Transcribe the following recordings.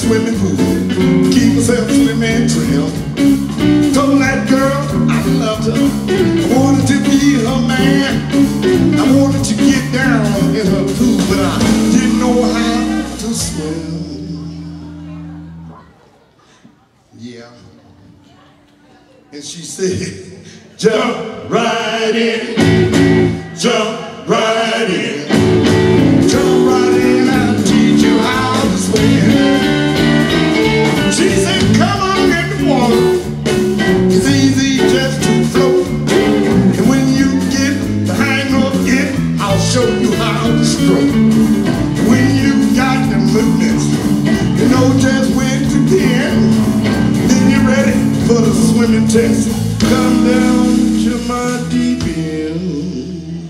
swimming pool, keep herself swimming trail. Told that girl I loved her, I wanted to be her man, I wanted to get down in her pool, but I didn't know how to swim. Yeah. And she said, jump right in, jump right in. Show you how to stroke. When you got the movements, you know just where to begin. Then you're ready for the swimming test. Come down to my deep end.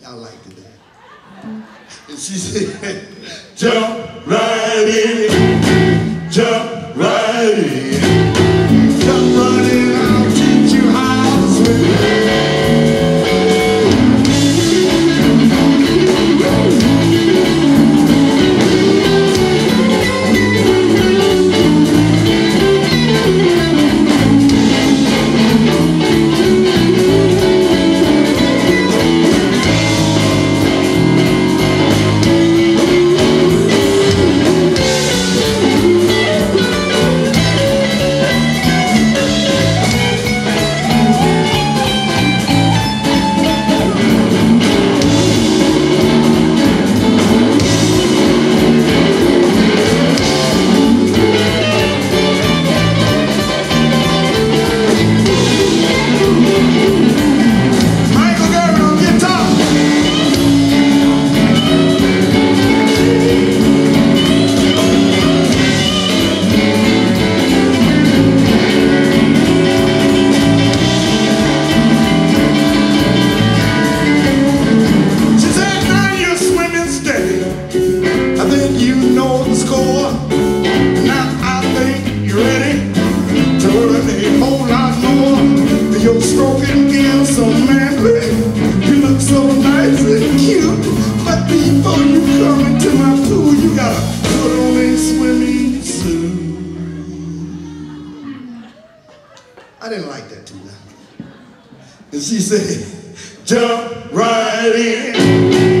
Y'all liked it then. And she said, jump right in, jump right in, jump right in. I'll teach you how to swim. I didn't like that too much. And she said, jump right in.